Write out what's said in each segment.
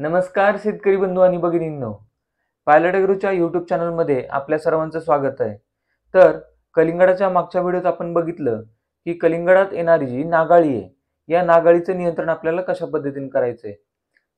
नमस्कार शेतकरी बंधू आणि भगिनींनो, पायलट ॲग्रोच्या यूट्यूब चॅनलमध्ये आपल्या सर्वांचं स्वागत आहे। तर कलिंगडाच्या मागच्या व्हिडिओत आपण बघितलं की कलिंगडात येणारी जी नागाळी आहे, या नागाळीचं नियंत्रण आपल्याला कशा पद्धतीने करायचं आहे।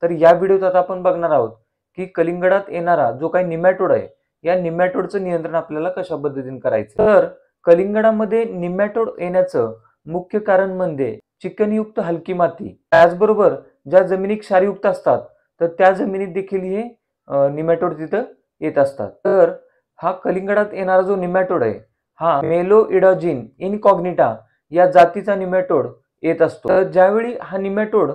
तर या व्हिडिओत आता आपण बघणार आहोत की कलिंगडात येणारा जो काही निमॅटोड आहे, या निमॅटोडचं नियंत्रण आपल्याला कशा पद्धतीने करायचं आहे। तर कलिंगडामध्ये निमॅटोड येण्याचं मुख्य कारण म्हणजे चिकनयुक्त हलकी माती, त्याचबरोबर ज्या जमिनी क्षारयुक्त असतात तर त्या जमिनीत देखील हे निमॅटोड तिथे येत असतात। तर हा कलिंगडात येणारा जो निमॅटोड आहे हा मेलोइडॉजिन इनकॉग्निटा या जातीचा निमॅटोड येत असतो। तर ज्यावेळी हा निमॅटोड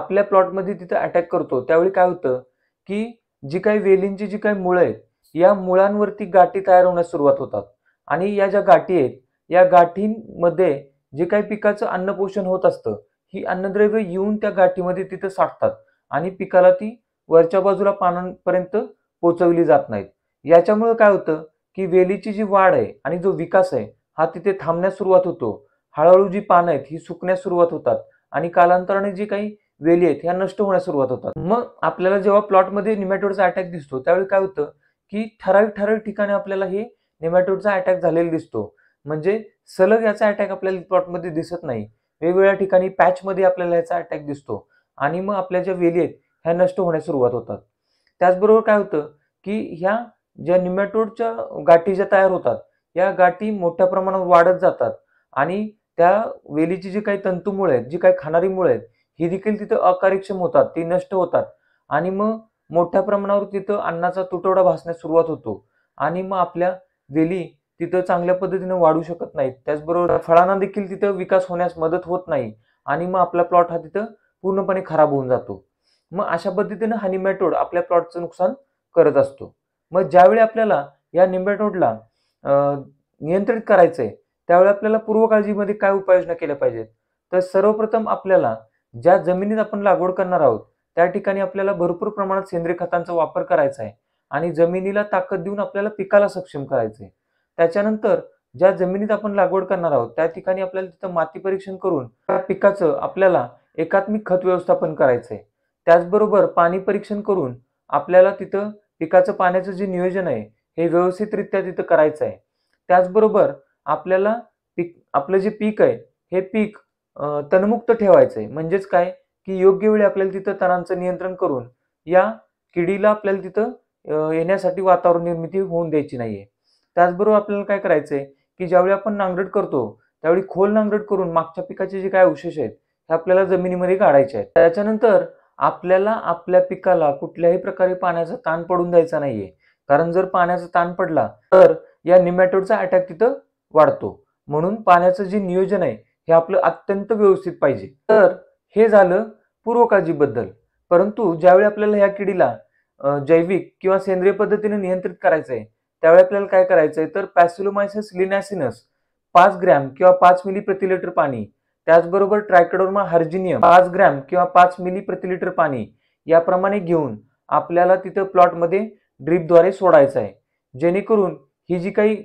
आपल्या प्लॉटमध्ये तिथे अटॅक करतो त्यावेळी काय होतं की जी काही वेलींची जी काही मुळे आहेत या मुळांवरती गाठी तयार होण्यास सुरुवात होतात आणि या ज्या गाठी आहेत या गाठींमध्ये जे काही पिकाचं अन्नपोषण होत असतं ही अन्नद्रव्य येऊन त्या गाठीमध्ये तिथे साठतात आणि पिकाला ती वरच्या बाजूला पानांपर्यंत पोहोचवली जात नाहीत। याच्यामुळे काय होतं की वेलीची जी वाढ आहे आणि जो विकास आहे हा तिथे थांबण्यास सुरुवात होतो। हळूहळू जी पानं आहेत ही सुकण्यास सुरुवात होतात आणि कालांतराने जी काही वेली आहेत ह्या नष्ट होण्यास सुरुवात होतात। मग आपल्याला जेव्हा प्लॉटमध्ये निमॅटोडचा अटॅक दिसतो त्यावेळी काय होतं की ठराविक ठिकाणी आपल्याला हे निमॅटोडचा अटॅक झालेला दिसतो, म्हणजे सलग याचा अटॅक आपल्याला प्लॉटमध्ये दिसत नाही। वेगवेगळ्या ठिकाणी पॅचमध्ये आपल्याला याचा अटॅक दिसतो आणि मग आपल्या ज्या वेली आहेत ह्या नष्ट होण्यास सुरुवात होतात। त्याचबरोबर काय होतं की ह्या ज्या निमॅटोडच्या गाठी ज्या तयार होतात या गाठी मोठ्या प्रमाणावर वाढत जातात आणि त्या वेलीची जी काही तंतुमुळे आहेत, जी काही खाणारी मुळे आहेत ही देखील तिथं अकार्यक्षम होतात, ती नष्ट होतात आणि मग मोठ्या प्रमाणावर तिथं अन्नाचा तुटवडा भासण्यास सुरुवात होतो आणि मग आपल्या वेली तिथं चांगल्या पद्धतीने वाढू शकत नाहीत। त्याचबरोबर फळांना देखील तिथं विकास होण्यास मदत होत नाही आणि मग आपला प्लॉट हा तिथं पूर्णपणे खराब होऊन जातो। मग अशा पद्धतीने हा निमॅटोड आपल्या प्लॉटचं नुकसान करत असतो। मग ज्यावेळी आपल्याला या निमॅटोडला नियंत्रित करायचंय त्यावेळी आपल्याला पूर्वकाळजीमध्ये काय उपाययोजना केल्या पाहिजेत। तर सर्वप्रथम आपल्याला ज्या जमिनीत आपण लागवड करणार आहोत त्या ठिकाणी आपल्याला भरपूर प्रमाणात सेंद्रिय खतांचा वापर करायचा आहे आणि जमिनीला ताकद देऊन आपल्याला पिकाला सक्षम करायचंय। त्याच्यानंतर ज्या जमिनीत आपण लागवड करणार आहोत त्या ठिकाणी आपल्याला तिथं माती परीक्षण करून त्या पिकाचं आपल्याला एकात्मिक खत व्यवस्थापन करायचंय। त्याचबरोबर पाणी परीक्षण करून आपल्याला तिथं पिकाचं पाण्याचं जे नियोजन आहे हे व्यवस्थितरित्या तिथं करायचं आहे। त्याचबरोबर आपल्याला आपलं जे पीक आहे हे पीक तणमुक्त ठेवायचं आहे, म्हणजेच काय की योग्य वेळी आपल्याला तिथं तणांचं नियंत्रण करून या किडीला आपल्याला तिथं येण्यासाठी वातावरण निर्मिती होऊन द्यायची नाहीये। त्याचबरोबर आपल्याला काय करायचंय की ज्यावेळी आपण नांगरट करतो त्यावेळी खोल नांगरट करून मागच्या पिकाचे जे काय अवशेष आहेत हे आपल्याला जमिनीमध्ये काढायचे आहेत। त्याच्यानंतर आपल्याला आपल्या पिकाला कुठल्याही प्रकारे पाण्याचा ताण पडून द्यायचा नाहीये, कारण जर पाण्याचा ताण पडला तर या निमॅटोडचा अटॅक तिथं वाढतो। म्हणून पाण्याचं जे नियोजन आहे हे आपलं अत्यंत व्यवस्थित पाहिजे। तर हे झालं पूर्वकाळजीबद्दल, परंतु ज्यावेळी आपल्याला या किडीला जैविक किंवा सेंद्रिय पद्धतीने नियंत्रित करायचं आहे त्यावेळी आपल्याला काय करायचंय तर पॅसिलोमायसिस लिनॅसिनस 5 ग्रॅम किंवा 5 मिली प्रति लिटर पाणी, त्याचबरोबर ट्रायकोडर्मा हार्जिनियम 5 ग्रॅम किंवा 5 मिली प्रति लिटर पाणी याप्रमाणे घेऊन आपल्याला तिथं प्लॉटमध्ये ड्रिपद्वारे सोडायचं आहे, जेणेकरून ही जी काही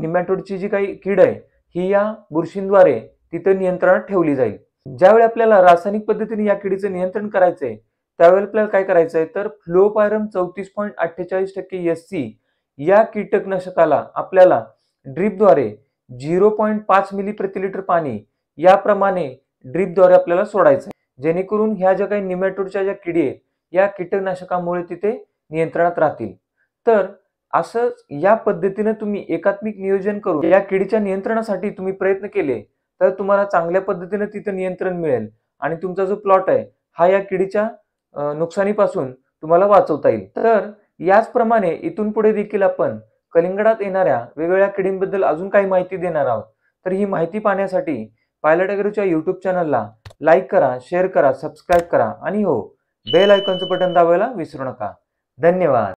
निमॅटोडची जी काही कीड आहे ही या बुरशींद्वारे तिथं नियंत्रणात ठेवली जाईल। ज्यावेळी आपल्याला रासायनिक पद्धतीने या किडीचं नियंत्रण करायचंय त्यावेळी आपल्याला काय करायचंय तर फ्लुओपायरम 34.48% SC या कीटकनाशकाला आपल्याला ड्रिपद्वारे 0.5 मिली प्रति लिटर पाणी याप्रमाणे ड्रिपद्वारे आपल्याला सोडायचं, जेणेकरून ह्या ज्या काही निमॅटोडच्या ज्या किडी आहेत या कीटकनाशकामुळे तिथे नियंत्रणात राहतील। तर असं या पद्धतीने तुम्ही एकात्मिक नियोजन करून या किडीच्या नियंत्रणासाठी तुम्ही प्रयत्न केले तर तुम्हाला चांगल्या पद्धतीने तिथे नियंत्रण मिळेल आणि तुमचा जो प्लॉट आहे हा या किडीच्या नुकसानीपासून तुम्हाला वाचवता येईल। तर याचप्रमाणे इथून पुढे देखील आपण कलिंगडात येणाऱ्या वेगवेगळ्या किडींबद्दल अजून काही माहिती देणार आहोत। तर ही माहिती पाहण्यासाठी पायलट ॲग्रोच्या यूट्यूब चॅनलला लाईक करा, शेअर करा, सबस्क्राईब करा आणि हो, बेल आयकॉनचं बटन दाबायला विसरू नका। धन्यवाद।